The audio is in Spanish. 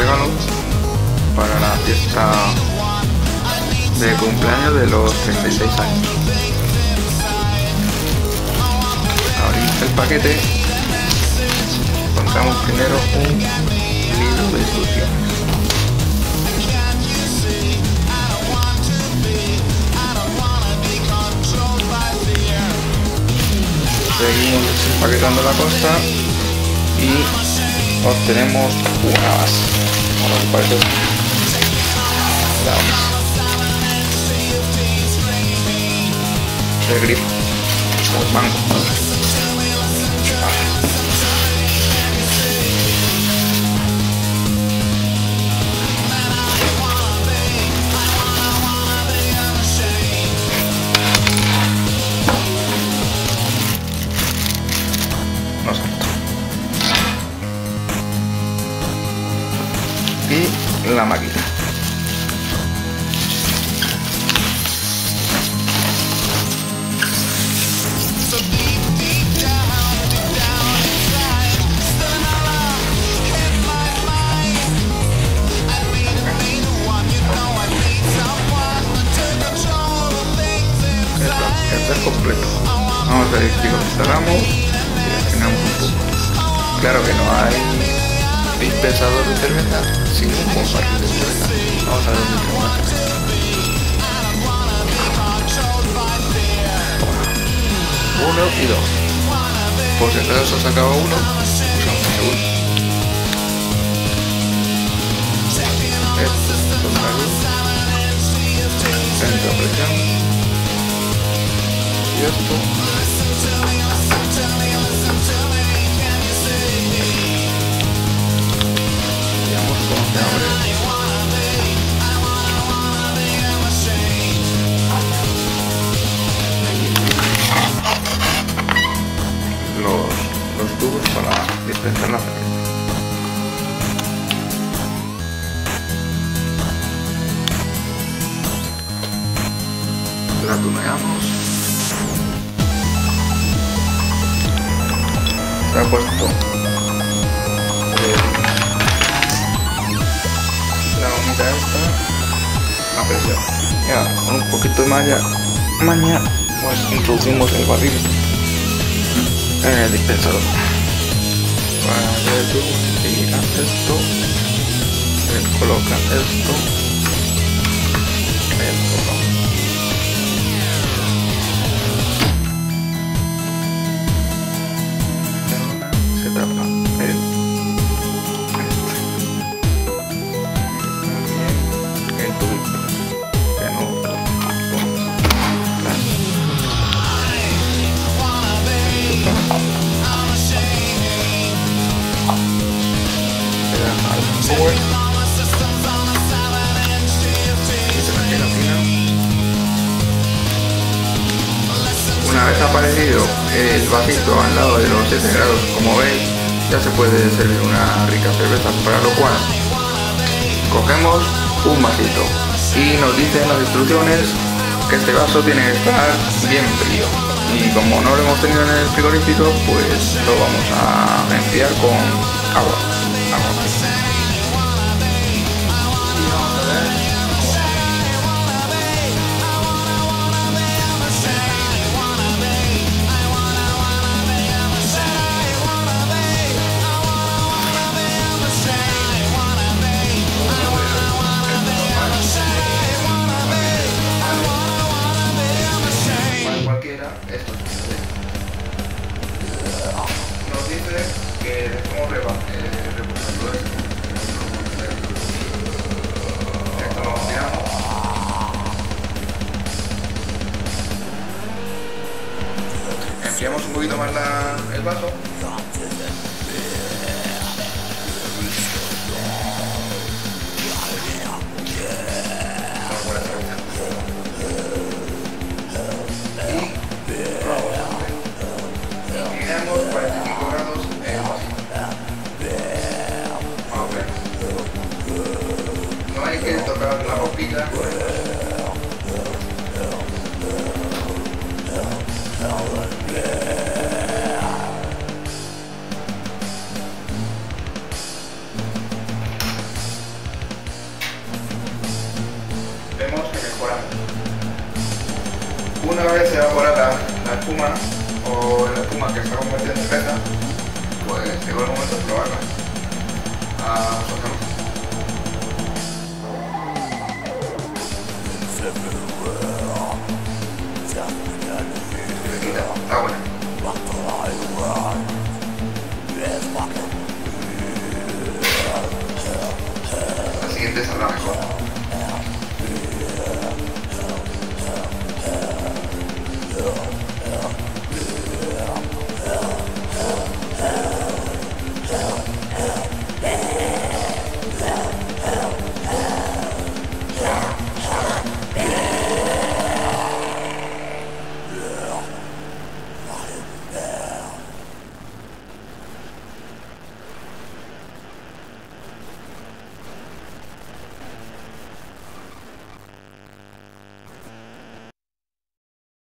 regalos para la fiesta de cumpleaños de los 36 años. Abrimos el paquete, encontramos primero un libro de instrucciones. Seguimos desempaquetando la cosa y obtenemos una base. Ahora me parece la base. El grip o el mango. La máquina. Esto es completo. Vamos a ver si lo instalamos y refinamos un poco. Claro que no hay dispensador de cerveza sin un compartir de cerveza. Vamos a ver dónde tengo la cerveza. Uno y dos. Por si acaso se sacaba uno, usamos el segundo. Esto, toma la luz. Centro presión. Y esto. Los tubos para dispensar la cerveza. La tuneamos. Se ha puesto la unidad esta a presión. Ya, con un poquito de maña pues introducimos el barril en el dispensador. Para ver tú y esto, le coloca esto, el botón. Ahora se tapa el este. El tubo. Que no una vez aparecido el vasito al lado de los 7 grados, como veis, ya se puede servir una rica cerveza, para lo cual cogemos un vasito y nos dicen las instrucciones que este vaso tiene que estar bien frío, y como no lo hemos tenido en el frigorífico, pues lo vamos a enfriar con agua. Enfriamos un poquito más el vaso. La boquilla una vez se evapora la espuma o la espuma que se convierte en cerveza, pues llegó el momento de probarla. Está buena. La siguiente es la mejor.